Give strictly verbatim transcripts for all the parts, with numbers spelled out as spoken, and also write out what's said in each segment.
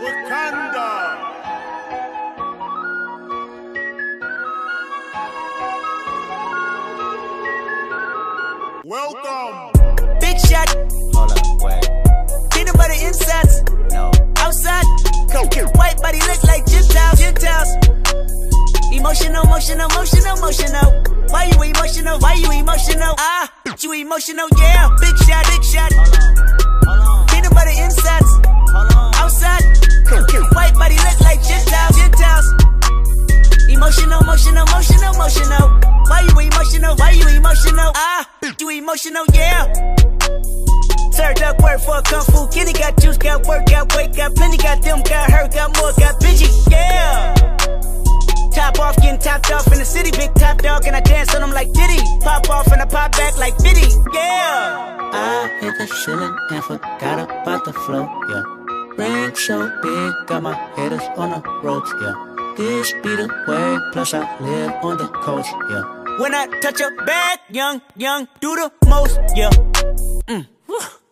Wakanda! Welcome! Big shot! Hold up, wait. Peanut butter insides? No. Outside? Go. White body look like Gentiles, Gentiles. Emotional, emotional, emotional, emotional. Why you emotional? Why you emotional? Ah, you emotional, yeah. Big shot, big shot. Hold on, hold on. Peanut butter insides? Hold on. Outside? Go. White body look like Gentiles, Gentiles. Emotional, emotional, emotional, emotional. Why you emotional? Why you emotional? Ah, you emotional, yeah. Served up work for a kung fu kitty. Got juice, got work, got weight, got plenty. Got them, got her, got more, got bitchy, yeah. Top off, getting topped off in the city. Big top dog, and I dance on them like Diddy. Pop off and I pop back like Biddy, yeah. I hit the ceiling and forgot about the flow, yeah. Ring so big, got my haters on the ropes, yeah. This be the way, plus I live on the coast, yeah. When I touch a bag, young, young, do the most, yeah. Mm.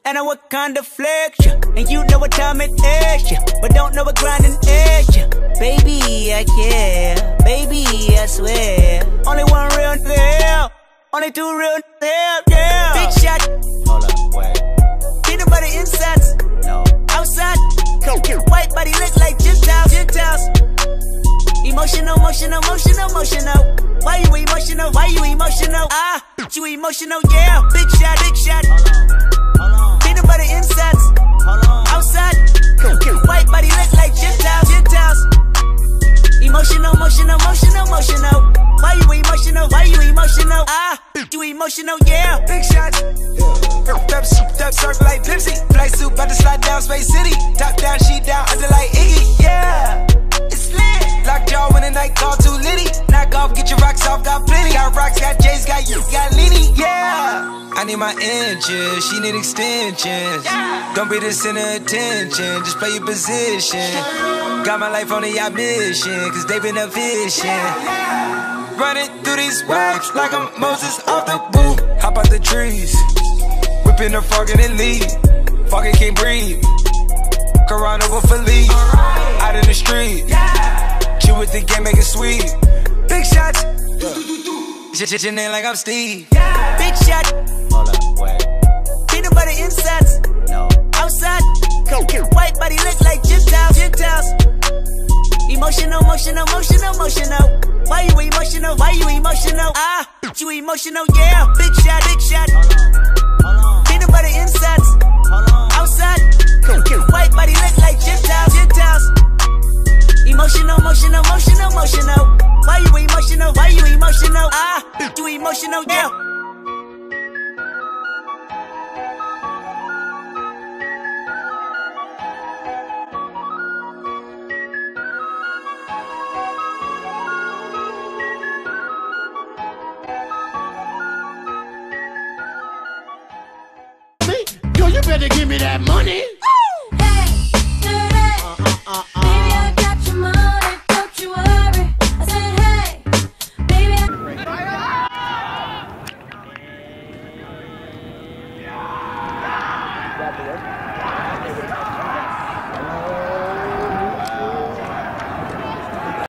And I work on the flex, yeah. And you know what time it is, yeah. But don't know what grinding is, yeah. Baby, I care, baby, I swear. Only one real nigga, only two real niggas, yeah. Big shot, hold up, wait. Peanut butter insides, no. Outside, go, go. White body look like Gentiles, Gentiles. Emotional, emotional, emotional, emotional. Why you emotional? Why you emotional? Ah, you emotional, yeah. Big shot, big shot. Hold on, hold on. Peanut butter insides. Hold on. Outside. White body look like Gentiles, Gentiles. Emotional, emotional, emotional, emotional. Why you emotional? Why you emotional? Ah, you emotional, yeah. Big shot. Up, up, circle like Pepsi. Fly suit, about to slide down Space City. Top down, she down, under like Iggy, yeah. It's lit. Locked y'all in the night, call too litty. Knock off, get your rocks off, got plenty. Got rocks, got J's, got you, got Lenny, yeah. I need my engine, she need extensions, yeah. Don't be the center of attention, just play your position. Got my life on the yacht mission, cause they been a vision, yeah, yeah. Running through these waves like I'm Moses off the roof. Hop out the trees, whipping the frog and then leave. Fucking can't breathe, Quran over for leave, right. Out in the street, yeah. You with the game, make it sweet. Big shots. Shit, your name like I'm Steve. Yeah. Big shot. Hold up, wait. Peanut butter insides. No. Outside. Go, go. White body look like Gentiles, Gentiles. Emotional, emotional, emotional, emotional. Why you emotional? Why you emotional? Ah, you emotional, yeah. Big shot, big shot. Hold on, hold on. Peanut butter insides. Hold on. Outside. Go, go. White body look like Gentiles, Gentiles. Emotional, emotional, emotional, emotional. Why you emotional? Why you emotional? Ah, you emotional, yeah. See, yo, you better give me that money.